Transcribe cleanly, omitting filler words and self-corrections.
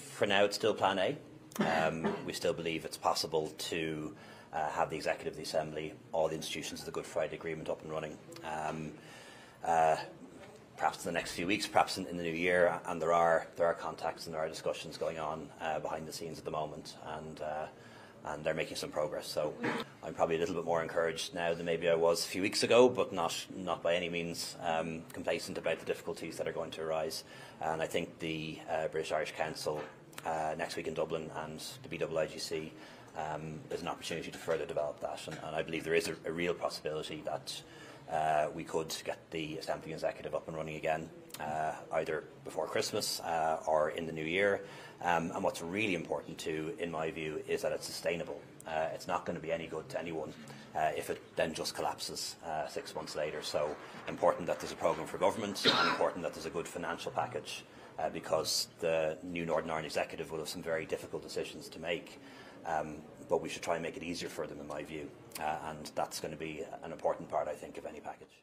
for now it's still Plan A. We still believe it's possible to have the Executive, the Assembly, all the institutions of the Good Friday Agreement up and running. Perhaps in the next few weeks, perhaps in the new year, and there are contacts and there are discussions going on behind the scenes at the moment, and they're making some progress. So I'm probably a little bit more encouraged now than maybe I was a few weeks ago, but not by any means complacent about the difficulties that are going to arise. And I think the British Irish Council next week in Dublin and the BIIGC is an opportunity to further develop that, and I believe there is a real possibility that we could get the Assembly Executive up and running again, either before Christmas or in the new year. And what's really important too, in my view, is that it's sustainable. It's not going to be any good to anyone if it then just collapses 6 months later. So important that there's a programme for government, and important that there's a good financial package, because the new Northern Ireland Executive will have some very difficult decisions to make. But we should try and make it easier for them, in my view, and that's going to be an important part, I think, of any package.